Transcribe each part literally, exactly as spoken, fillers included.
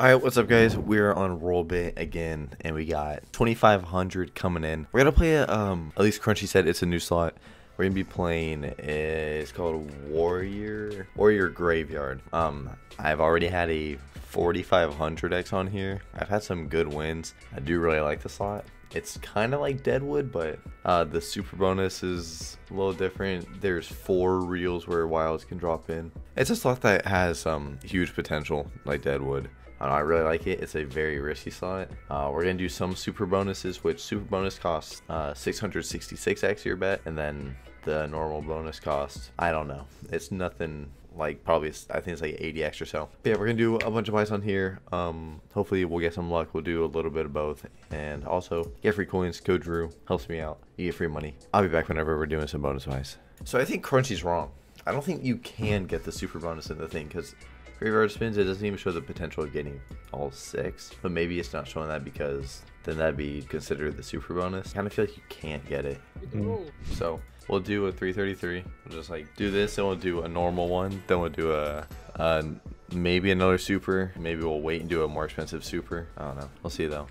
Alright, what's up guys? We're on Rollbit again, and we got twenty-five hundred coming in. We're gonna play, a, um, at least Crunchy said it's a new slot. We're gonna be playing, uh, it's called Warrior, Warrior Graveyard. Um, I've already had a forty-five hundred X on here. I've had some good wins. I do really like the slot. It's kind of like Deadwood, but uh, the super bonus is a little different. There's four reels where wilds can drop in. It's a slot that has um, huge potential, like Deadwood. I, know, I really like it. It's a very risky slot. Uh, we're going to do some super bonuses, which super bonus costs uh, six hundred sixty-six X your bet, and then the normal bonus costs, I don't know. It's nothing... like probably I think it's like eighty X or so. But yeah, we're gonna do a bunch of buys on here. Um hopefully we'll get some luck. We'll do a little bit of both, and also get free coins. Code Drew helps me out. You get free money. I'll be back whenever we're doing some bonus buys. So I think Crunchy's wrong. I don't think you can get the super bonus in the thing, because Reverse Spins, it doesn't even show the potential of getting all six, but maybe it's not showing that because then that'd be considered the super bonus. I kind of feel like you can't get it. Mm-hmm. So we'll do a three thirty-three. We'll just like do this, and we'll do a normal one. Then we'll do a, a maybe another super. Maybe we'll wait and do a more expensive super. I don't know. We'll see though.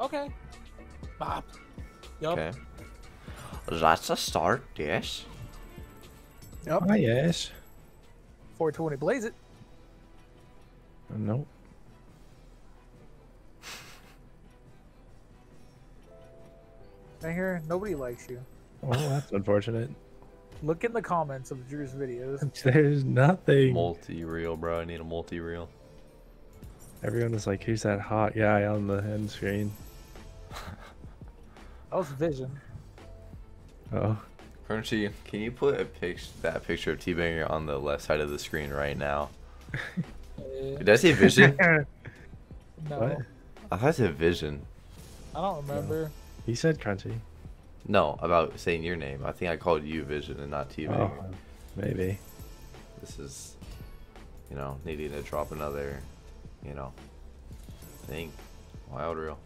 Okay. Bob. Yup. Okay. That's a start. Yes. Yup. Ah, yes. four twenty, blaze it. Nope. I hear nobody likes you. Oh, that's unfortunate. Look in the comments of Drew's videos. There's nothing. Multi-reel, bro. I need a multi-reel. Everyone was like, who's that hot guy on the end screen? That was Vision. Uh-oh. Crunchy, can you put a picture, that picture of T-Banger on the left side of the screen right now? Did I say Vision? No. What? I thought I said Vision. I don't remember. No. He said Crunchy. No, about saying your name. I think I called you Vision and not T-Banger. Oh, maybe. This is, you know, needing to drop another, you know, thing. Wild reel.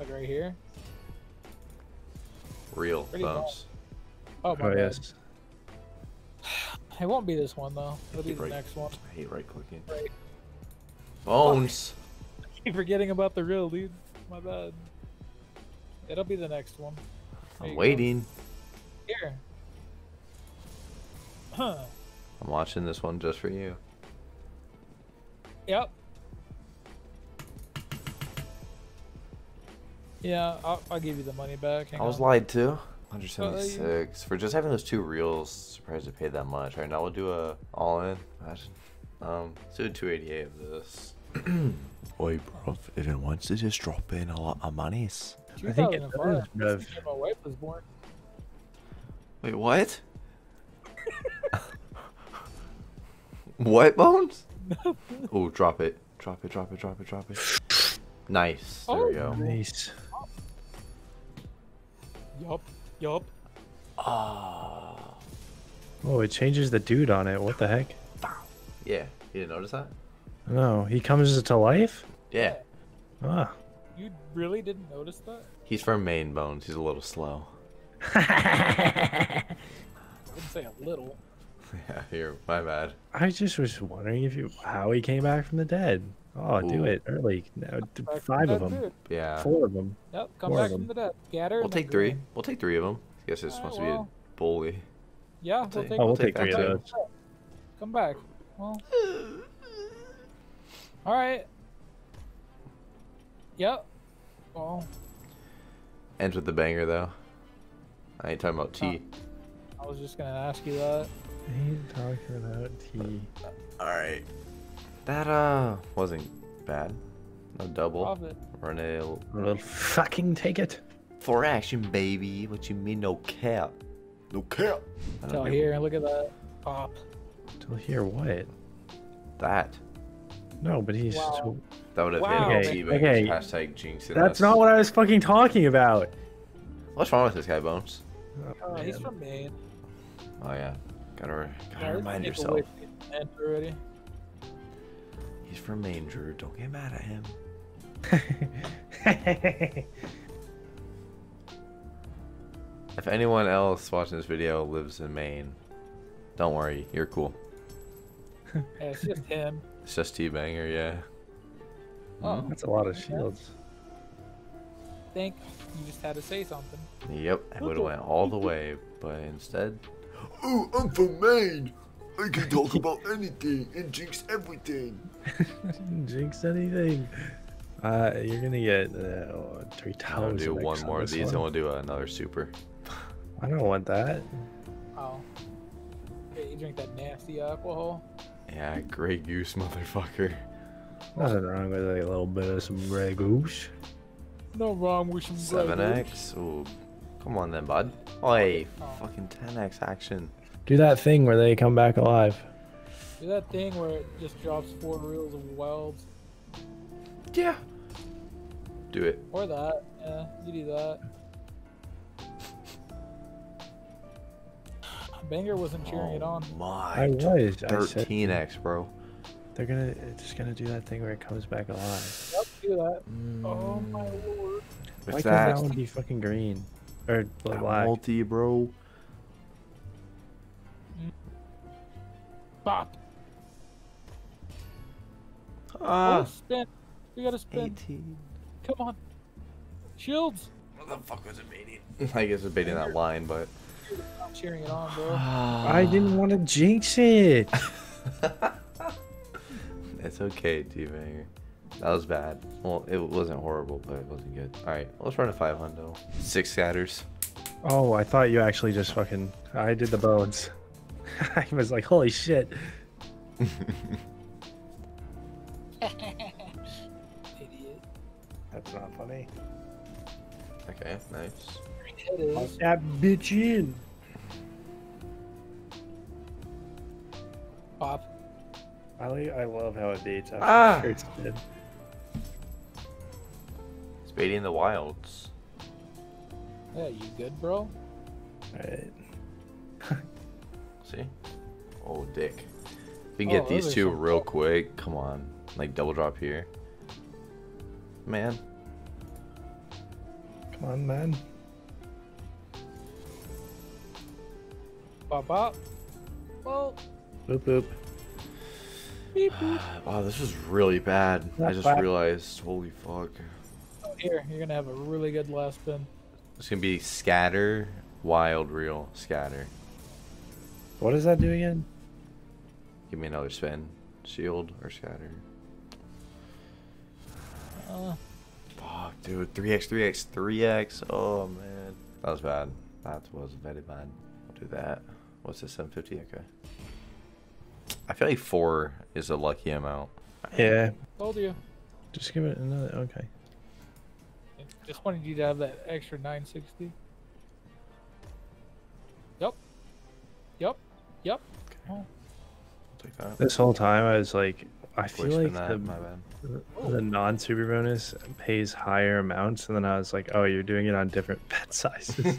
Like right here? Real thumbs. Oh, my oh, yes. It won't be this one though. It'll be the right, next one. I hate right clicking. Right. Bones. I keep forgetting about the reel, dude. My bad. It'll be the next one. There I'm waiting. Go. Here. Huh. I'm watching this one just for you. Yep. Yeah, I'll, I'll give you the money back. Hang I was on. Lied to. one seventy-six. For just having those two reels, surprised it paid that much. Alright, now we'll do a all-in. Um, let's do a two eighty-eight of this. Oi, bruv, if it wants to just drop in a lot of monies. I think it does, bruv. My wife was born. Wait, what? What, Bones? Oh, drop it. Drop it, drop it, drop it, drop it. Nice. There oh, we go. Nice. Yup. Yup. Oh. Oh, it changes the dude on it. What the heck? Yeah. You didn't notice that? No. He comes to life? Yeah. Ah. You really didn't notice that? He's from Maine, Bones. He's a little slow. I wouldn't say a little. Yeah, here. My bad. I just was wondering if you how he came back from the dead. Oh, ooh. Do it early. No, five of them. Too. Yeah. Four of them. Yep, come Four back from the dead. Scatter. We'll take three. Go. We'll take three of them. I guess it's supposed right, well. to be a bully. Yeah, we'll take, oh, we'll we'll take, take three of those. Come back. Well. Alright. Yep. Well. Ends with the banger, though. I ain't talking about T. I was just going to ask you that. I ain't talking about T. Alright. That uh wasn't bad. No double. Run a little fucking take it. For action, baby. What you mean no cap? No cap. Till here, look at that pop. Till here, what? That. No, but he's. Wow. So... That would have wow. been okay. okay. Hashtag jinx. That's not what I was fucking talking about. What's wrong with this guy, Bones? Oh, oh, he's from Maine. Oh yeah, gotta, gotta yeah, remind yourself. Already. He's from Maine, Drew. Don't get mad at him. If anyone else watching this video lives in Maine, don't worry, you're cool. Yeah, it's just him. It's just T-Banger, yeah. Oh, that's a lot of shields. I think you just had to say something. Yep, I would have went all the way, but instead... Oh, I'm from Maine! I can talk about anything and jinx everything! Jinx anything? Uh, you're gonna get uh, three towers. I'll do one more of these and we'll do another super. I don't want that. Oh. Hey, you drink that nasty alcohol? Yeah, Gray Goose, motherfucker. Nothing wrong with like, a little bit of some Gray Goose. No wrong with some Gray Goose. seven X? Ooh. Come on then, bud. Oi, oh. Fucking ten X action. Do that thing where they come back alive. Do that thing where it just drops four reels of wilds. Yeah. Do it. Or that. Yeah, you do that. Banger wasn't cheering oh it on. My, I was. thirteen X, bro. They're gonna, it's just gonna do that thing where it comes back alive. Yep, do that. Mm. Oh my lord. What's Why that? That would be fucking green or black. Multi, bro. Bop. Ah. Uh, oh, we gotta spin. eighteen. Come on. Shields. What the fuck was it baiting? I guess it's baiting that line, but. I'm cheering it on, bro. I didn't want to jinx it. It's okay, T-Banger. That was bad. Well, it wasn't horrible, but it wasn't good. All right, let's run a five hundo. Six scatters. Oh, I thought you actually just fucking. I did the bones. I was like, holy shit. Idiot. That's not funny. Okay, nice. Put that bitch in. Pop. I I love how it beats. Ah. Sure it's dead. It's baiting the wilds. Yeah, you good, bro? Alright. See? Oh, dick. If we can get oh, these two real cool. quick. Come on. Like, double drop here. Man. Come on, man. Bop, bop. Well. Boop, boop. Beep, boop. Wow, this is really bad. Not I just bad. realized. Holy fuck. Oh, here, you're gonna have a really good last spin. It's gonna be scatter, wild reel, scatter. What does that do again? Give me another spin. Shield or scatter. Uh, fuck, dude. three X, three X, three X. Oh, man. That was bad. That was very bad. Do that. What's this? seven fifty? Okay. I feel like four is a lucky amount. Yeah. Told you. Just give it another. Okay. Just wanted you to have that extra nine sixty. Yep. Yep. Yep. Okay. Oh. Take that. This whole time I was like, I feel like that, the, my bad. the, the non-super bonus pays higher amounts, and then I was like, oh, you're doing it on different bet sizes.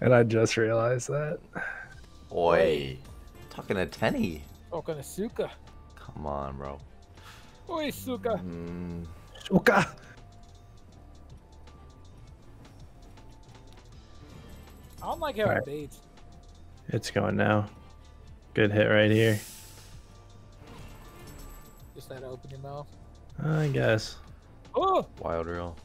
And I just realized that. Oi. Talking to Tenny. Talking to Suka. Come on, bro. Oi, Suka. Mm. Suka. I don't like how right. it baits. It's going now. Good hit right here. Just had to open your mouth. I guess. Oh! Wild reel.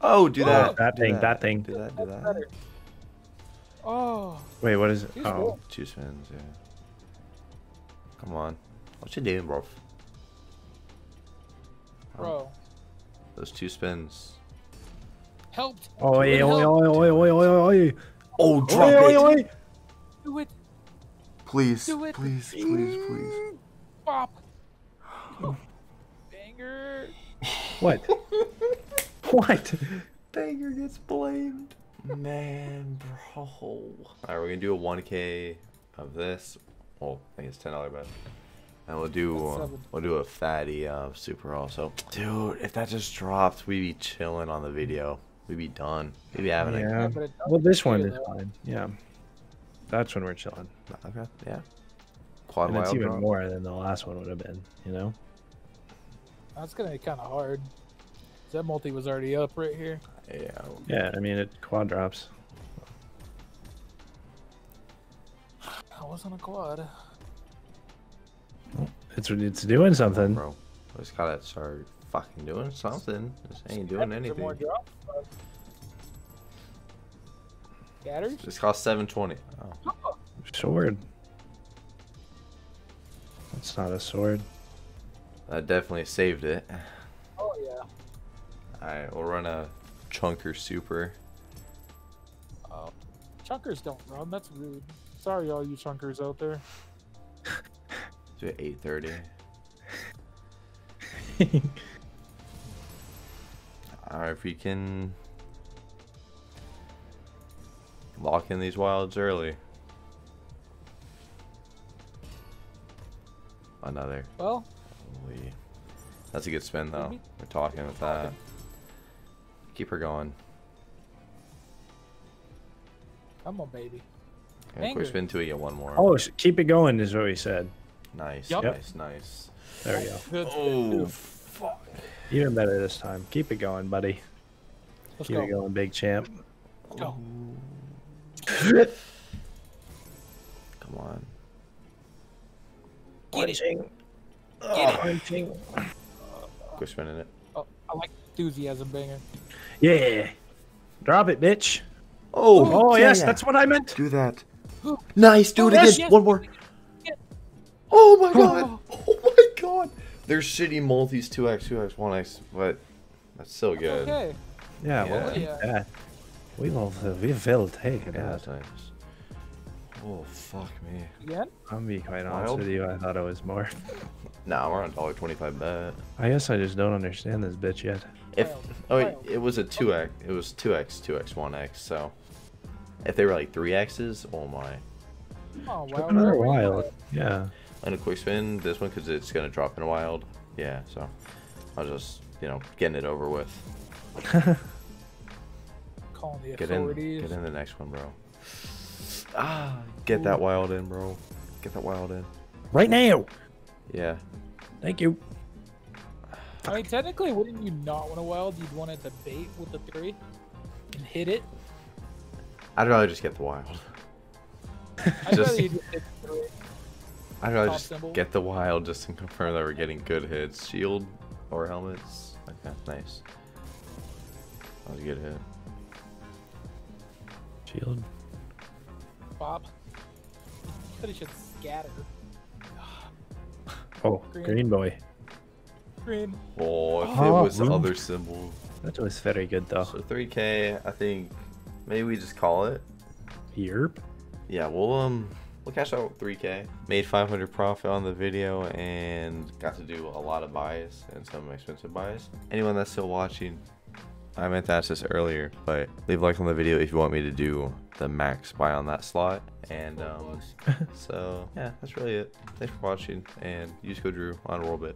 Oh, do that. That thing, that. that thing. Do that, do that. Better. Oh. Wait, what is it? Two's oh, cool. two spins, yeah. Come on. What you doing, bro? Bro. Oh. Those two spins. Helped. Oh, yeah, oi, oi, oi, oi, oi, oi. Oh, drop oi, it. Oi, oi. Do it. Please, do it. please, please, please. Bop. Oh. Banger. What? What? Banger gets blamed. Man, bro. Alright, we're gonna do a one K of this. Well, I think it's ten dollar bet. And we'll do uh, we'll do a fatty uh, super also. Dude, if that just dropped, we'd be chilling on the video. We'd be done. We'd be having yeah. a yeah, Well, this one is fine. Yeah. That's when we're chilling. Okay, yeah. Quad and it's even drop. more than the last one would have been, you know? That's gonna be kind of hard. That multi was already up right here. Yeah. Yeah, I mean, it quad drops. I wasn't a quad. It's it's doing something. Bro, I just gotta start fucking doing something. This ain't doing anything. Scatters? This cost seven twenty. Oh. Sword. That's not a sword. I definitely saved it. Oh, yeah. Alright, we'll run a chunker super. Oh. Chunkers don't run. That's rude. Sorry, all you chunkers out there. It's at eight thirty. Alright, if we can lock in these wilds early. Another. Well, holy. That's a good spin though. Maybe. We're talking with that. Keep her going. Come on, baby. And if we spin to it, get one more. Oh, keep it going is what we said. Nice, yep. nice, nice. There we go. Good. Oh, fuck. Even better this time. Keep it going, buddy. Let's keep go. it going, big champ. Let's go. Come on. Get it. Get oh. it. Quit spinning it. Oh, I like enthusiasm, banger. Yeah. Drop it, bitch. Oh, oh, oh yeah, yes, yeah. That's what I meant. Do that. Nice, do oh, it again. Yes, yes. One more. Oh my god. Oh. oh my god. They're shitty multis, two X, two X, one X, but that's so good. Okay. Yeah, yeah. Well, yeah. yeah. We will, we will take it out. Oh, fuck me. Again? I'm being quite honest Wild? with you, I thought it was more. Nah, we're on one dollar twenty-five bet. I guess I just don't understand this bitch yet. If Oh, wait, it was a two X, it was two X, two X, one X, so. If they were like three X's, oh my. Oh, wow. Another wild, yeah. And a quick spin, this one, because it's going to drop in a wild. Yeah, so. I was just, you know, getting it over with. Calling the get authorities. In, get in the next one, bro. Ah, get Ooh. that wild in, bro. Get that wild in. Right now. Yeah. Thank you. I mean, technically, wouldn't you not want a wild? You'd want it to bait with the three and hit it. I'd rather just get the wild. I'd rather you just hit the three. I'd rather just symbol. get the wild just to confirm that we're getting good hits. Shield or helmets. Okay, nice. That was a good hit. Shield. Bob. Could have just scatter. Oh, green. green boy. Green. Oh, if oh, it was the other symbol. That was very good though. So three K, I think maybe we just call it. Yerp. Yeah, we'll um we'll cash out with three K. Made five hundred profit on the video and got to do a lot of buys and some expensive buys. Anyone that's still watching, I meant to ask this earlier, but leave a like on the video if you want me to do the max buy on that slot. And um, so yeah, that's really it. Thanks for watching, and use code Drew on Rollbit.